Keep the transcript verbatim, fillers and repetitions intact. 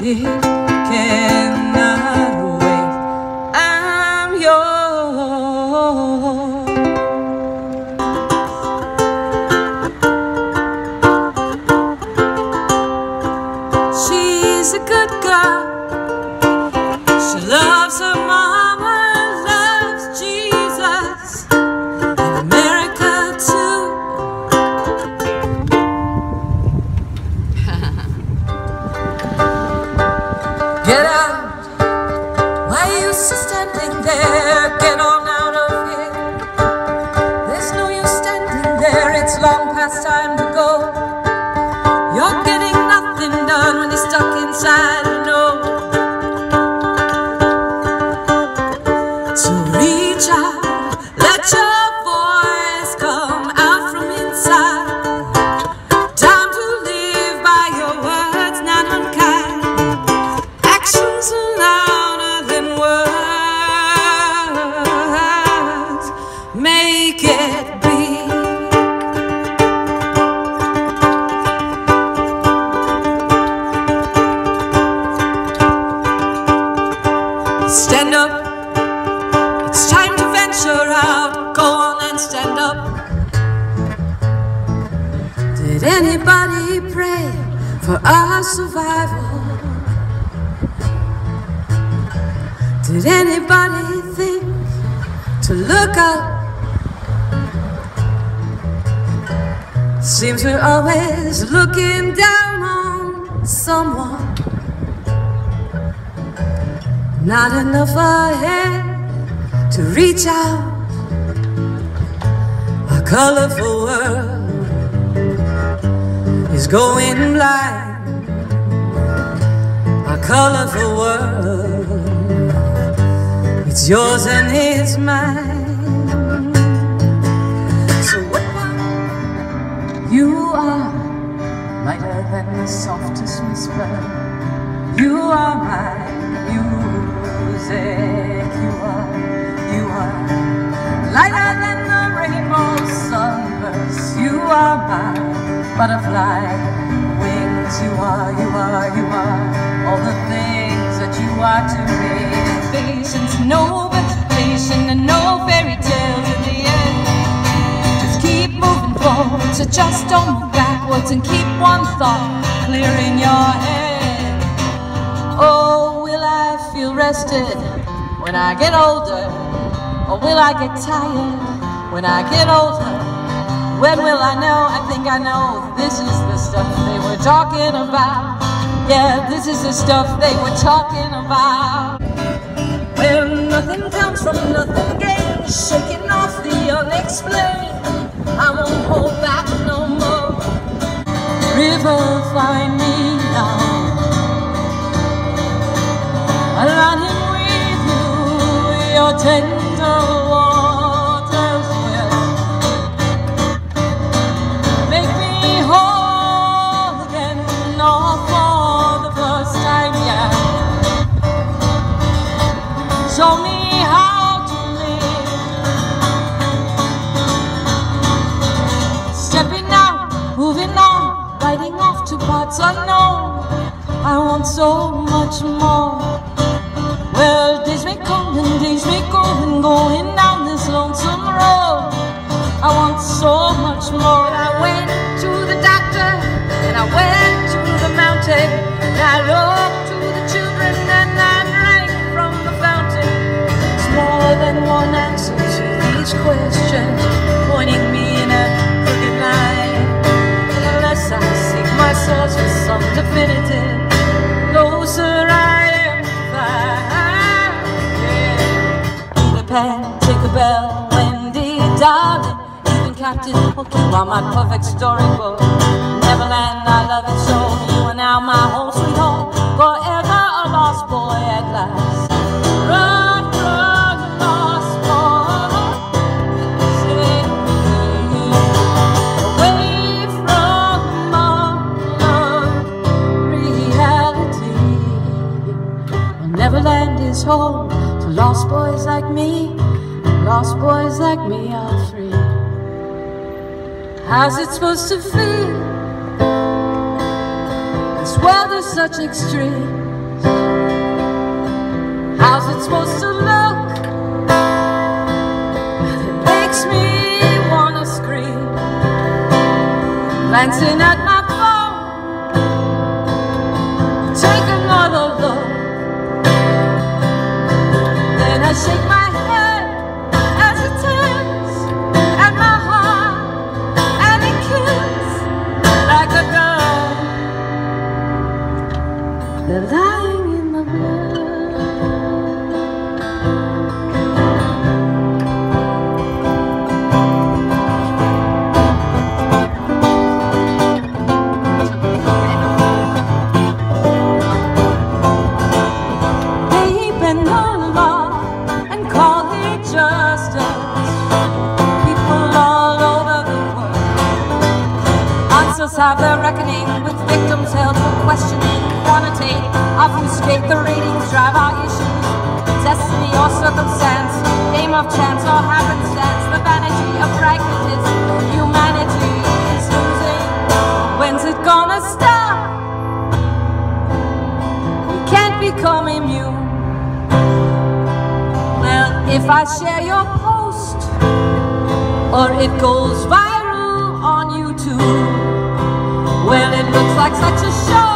body cannot wait. I'm yours. She's a good girl. She loves her mama, loves Jesus and America too. Get out. Why are you still standing there? Get on out of here. There's no use standing there. It's long past time to go. You're getting nothing done when you're stuck inside. You know. So reach out. Let your voice come out from inside. Time to live by your words, not unkind. Actions are louder than words. Make it big. Stand up. It's time to venture out. Go on and stand up. Did anybody pray for our survival? Did anybody think to look up? Seems we're always looking down on someone. Not enough ahead to reach out. Our colorful world is going blind. Our colorful world, it's yours and it's mine. So whip up. You are lighter than the softest whisper. You are my music. You are, you are lighter than the rainbow sunburst. You are my butterfly wings. You are, you are, you are all the things that you are to me. Patience, no ventilation, and no fairy tales in the end. Just keep moving forward, so just don't move backwards, and keep one thought clear in your head. Oh, will I feel rested when I get older? Or will I get tired when I get older? When will I know? I think I know. This is the stuff they were talking about. Yeah, this is the stuff they were talking about. When nothing comes from nothing gained, shaking off the unexplained, I won't hold back no more. River, find me now. I'll run in with you, your tender waters will make me whole again, all for the first time, yeah. Show me how to live. Stepping out, moving on, biting off to parts unknown. I want so much more. Well, days may come and days may go, and going down this lonesome road, I want so much more. I went to the doctor, and I went to the mountain, and I looked to the children, and I drank from the fountain. More than one answer to each question, pointing me in a crooked line. Unless I seek my source for some definitive, closer I am to find. Yeah. Peter Pan, Tinker Bell, Wendy, darling, even Captain Hook, you are my perfect storybook. Neverland, I love it so. You are now my home, sweet home, forever a lost boy at last. Neverland is home to lost boys like me. Lost boys like me are free. How's it supposed to feel? This world is such extreme. How's it supposed to look? It makes me wanna scream. Glancing at my phone, take another look. Then I shake my head as it turns, and my heart, and it kills like a gun. They're lying in the blood. Have their reckoning with victims held for questioning quantity of who state the ratings drive our issues. Destiny or circumstance, game of chance or happenstance, the vanity of pragmatism. Humanity is losing. When's it gonna stop? We can't become immune. Well, if I share your post or it goes viral on YouTube, well, it looks like such a show.